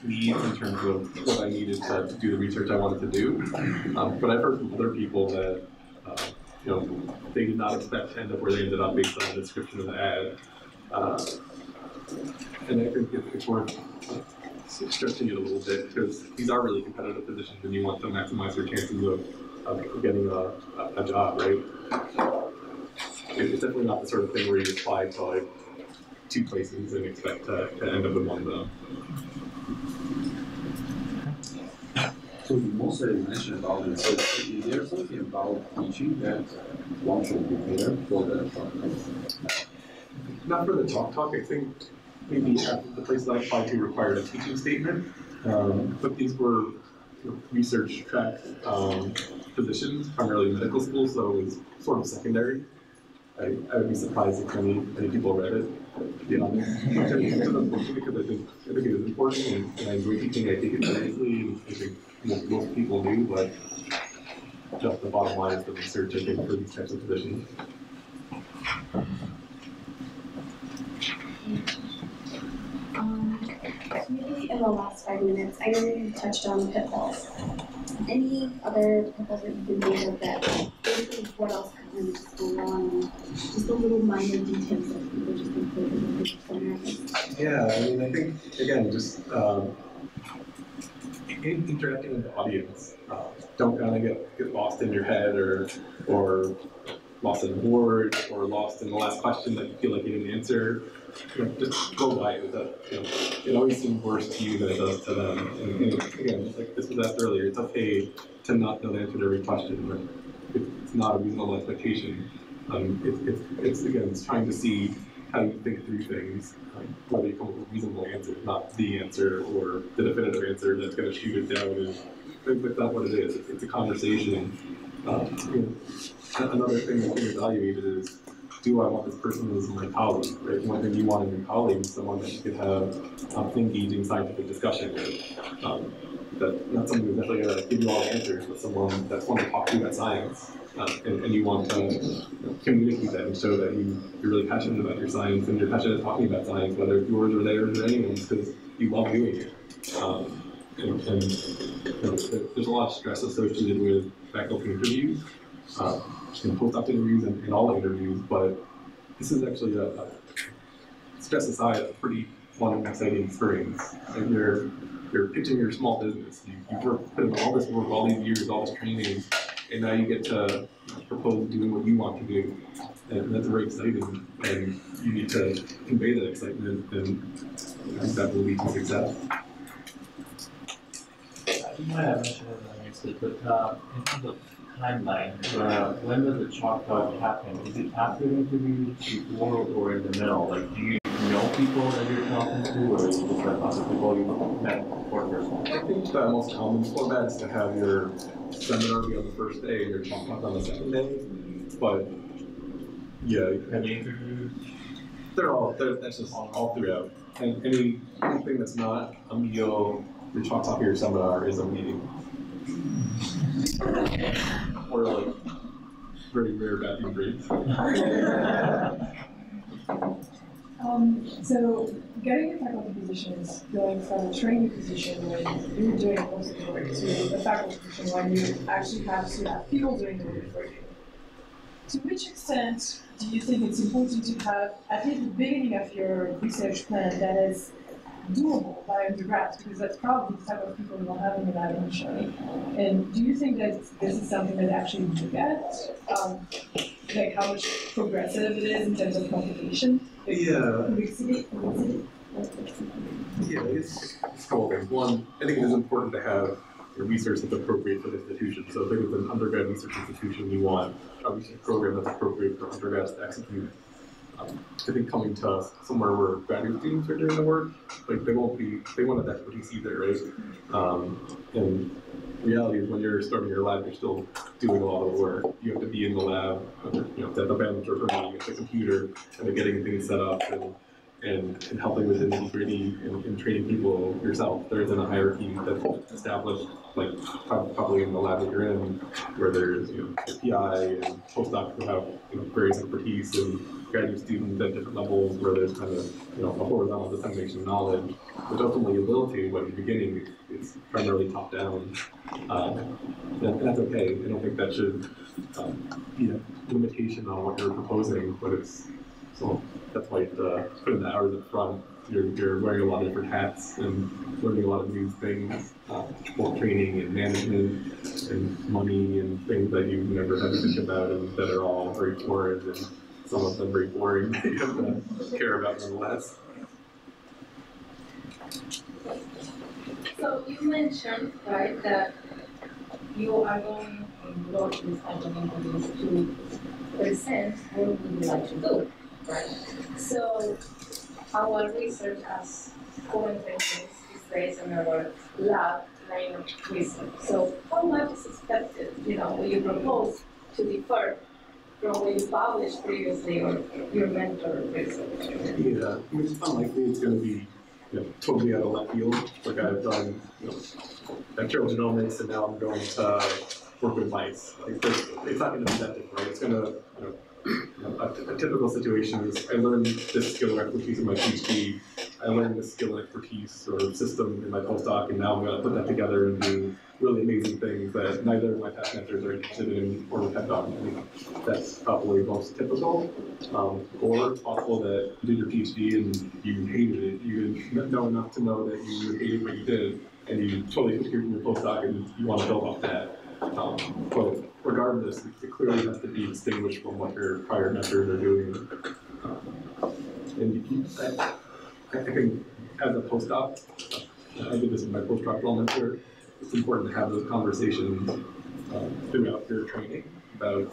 needs in terms of what I needed to do the research I wanted to do. But I've heard from other people that they did not expect to end up where they ended up based on the description of the ad. And I think it's worth stretching it a little bit, because these are really competitive positions and you want to maximize your chances of getting a job, right? It's definitely not the sort of thing where you apply to like 2 places and expect to end up in one though. So you mostly mentioned about it. So is there something about teaching that one should prepare for the Chalk Talk? Not for the Chalk Talk. I think maybe half of the places I applied to required a teaching statement, but these were research track positions, primarily medical school, so it was sort of secondary. I would be surprised if many people read it. Because I think it is important, and I enjoy teaching. I take it seriously, and I think most people do. But just the bottom line is the research, I think, for these types of positions. Maybe in the last 5 minutes, I know you touched on the pitfalls. Any other pitfalls that you can think of that basically what else could really just go wrong? Just the little minor details that people just think. Yeah, I mean, I think, again, just interacting with the audience. Don't kind of get lost in your head or lost in a word or lost in the last question that you feel like you didn't answer. Just go by it. It always seems worse to you than it does to them. And again, just like this was asked earlier, it's okay to not know the answer to every question, but it's not a reasonable expectation. It's trying to see how you think through things, whether you come up with a reasonable answer, not the answer or the definitive answer that's going to shoot it down. That's not what it is. It's a conversation. Another thing that's being evaluated is, do I want this person as my colleague? Right? One thing you want in your colleague is someone that you could have engaging scientific discussion with. That not someone who's necessarily going to give you all the answers, but someone that's going to talk to you about science. And you want to communicate that and show that you're really passionate about your science and you're passionate about talking about science, whether it's yours or theirs or anyone's, because you love doing it. There's a lot of stress associated with faculty interviews. In postdoc interviews and all interviews, but this is actually a stress aside, a pretty fun and exciting experience. Like you're pitching your small business. You've put in all this work, all these years, all this training, and now you get to propose doing what you want to do. And that's very exciting, and you need to convey that excitement, and I think that will lead to success. I think I mentioned it nicely, but in terms of timeline, when does the Chalk Talk happen? Is it after the interview, before, or in the middle? Like, do you know people that you're talking to, or is it just like lots of people you met before first? I think the most common format is to have your seminar be on the first day and your Chalk Talk on the second day. But yeah, any interviews? That's just all throughout. And anything that's not a meal, the Chalk Talk or your seminar is a meeting. Or like very rare bathroom breaks. So getting a faculty position is going from a trainee position where you're doing most of the work to a faculty position where you actually have to have people doing the work for you. To which extent do you think it's important to have at least the beginning of your research plan that is doable by undergrads, because that's probably the type of people who are having an eye on showing. And do you think that this is something that actually you get? Like how much progressive it is in terms of complication? Yeah. Yeah, it's a couple things. One, I think it is important to have your research that's appropriate for the institution. So if it's an undergrad research institution, you want a research program that's appropriate for undergrads to execute. I think coming to us somewhere where graduate students are doing the work, like they won't have expertise either, right? And reality is when you're starting your lab, you're still doing a lot of the work. You have to be in the lab, at the bench or running at the computer, and then getting things set up and helping with nitty-gritty and training people yourself. There isn't a hierarchy that's established, like probably in the lab that you're in, where there's PI and postdocs who have various expertise and graduate students at different levels where there's kind of a horizontal dissemination of knowledge, which ultimately you will do, but at the beginning it's primarily top down. And that's okay. I don't think that should be a limitation on what you're proposing, but that's why you have to put in the hours up front you're wearing a lot of different hats and learning a lot of new things, both training and management and money and things that you've never had to think about and that are all very foreign and some of them very boring that you have to care about nonetheless. So you mentioned, right, that you are going on road to start an interview to present what would you like to do, right? So our research as current is based on our lab line of research. So how much is expected, you know, will you propose to differ from what you published previously or your mentor research? Yeah, it's unlikely it's going to be totally out of left field. Like I've done, bacterial genomics, and now I'm going to work with mice. Like it's not going to be that different, right? It's going to, a typical situation is I learned this skill and expertise in my PhD. I learned this skill and expertise or system in my postdoc, and now I'm going to put that together and do really amazing things that neither of my past mentors are interested in or have done. I mean, that's probably most typical. Or it's possible that you did your PhD and you hated it. You didn't know enough to know that you hated what you did, and you totally disappeared from your postdoc and you want to build off that. But regardless, it clearly has to be distinguished from what your prior mentors are doing. I think as a postdoc, I did this in my postdoctoral mentor, it's important to have those conversations throughout your training about,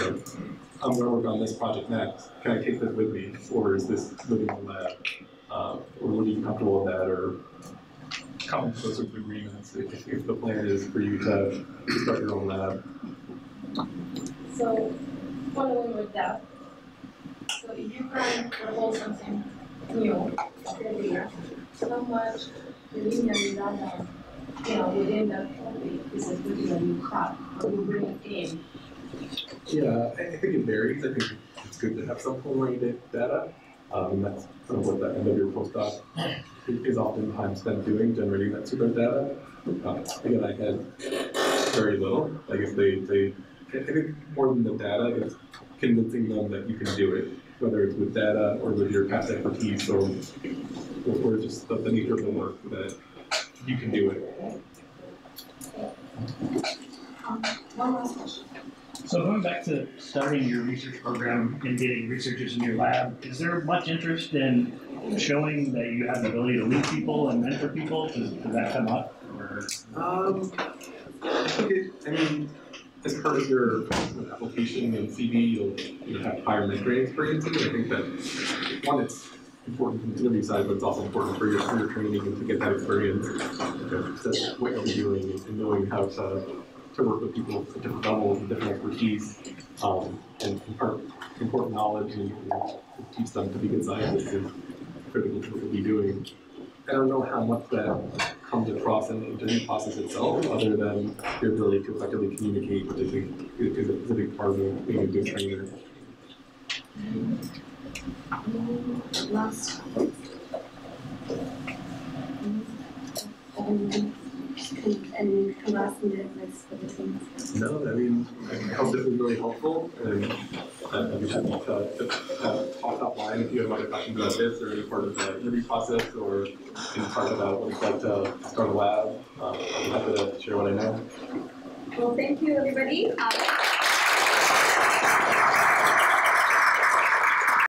I'm going to work on this project next. Can I take this with me? Or is this living in the lab? Or would you be comfortable with that? Or come closer to agreements if the plan is for you to start your own lab. So, following with that, so if you can propose something new, how much preliminary data within that topic is as good as you have, or you bring in? Yeah, I think it varies. I think it's good to have some preliminary data. That's sort of what the end of your postdoc is oftentimes spent doing, generating that super data. Again, I had very little. I guess I think more than the data, it's convincing them that you can do it, whether it's with data or with your past expertise or just the nature of the work that you can do it. One last question. So going back to starting your research program and getting researchers in your lab, is there much interest in showing that you have the ability to lead people and mentor people? Does that come up? Or? As part of your application and CV, you'll have higher mentoring experiences. I think that one, it's important from the interview side, but it's also important for your training and to get that experience. That's what you'll be doing and knowing how to work with people at different levels and different expertise, and important knowledge and teach them to be good scientists is critical to what we'll be doing. I don't know how much that comes across in the interview process itself, other than your ability to effectively communicate, which I think is a big part of being a good trainer. Last one. And harassment advice for the team? No, health is really helpful, and I'd be happy to talk offline if you have other questions about this or any part of the interview process or any part about what it's like to start a lab. I'd be happy to share what I know. Well, thank you, everybody.